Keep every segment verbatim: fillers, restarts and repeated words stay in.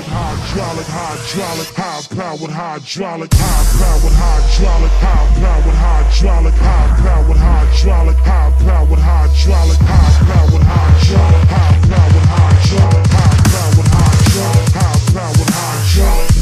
hydraulic, hydraulic, hydraulic, high-powered hydraulic, high-powered hydraulic, high-powered hydraulic, high-powered hydraulic, high-powered hydraulic, high-powered hydraulic, high-powered hydraulic, high-powered hydraulic, high-powered hydraulic.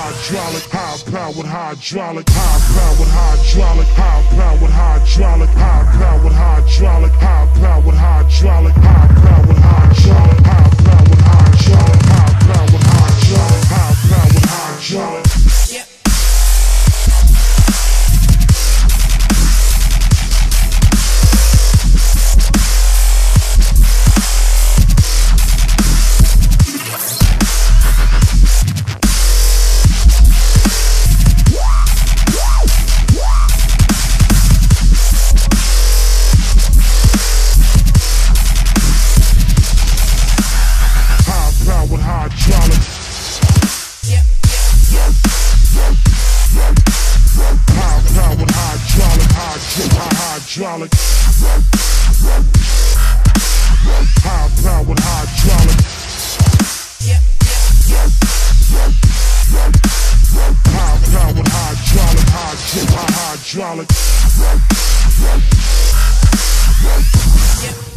Hydraulic, high-powered hydraulic, high-powered hydraulic, hydraulic, hydraulic. Hydraulic, hydraulic, hydraulic, high-powered hydraulic, high-powered hydraulic, high-powered hydraulic, high-powered hydraulic, high-powered hydraulic, high-powered hydraulic, high-powered hydraulic, high-powered hydraulic, high-powered hydraulic. Hydraulic, high-powered hydraulic, high-powered hydraulic, hydraulic, hydraulic.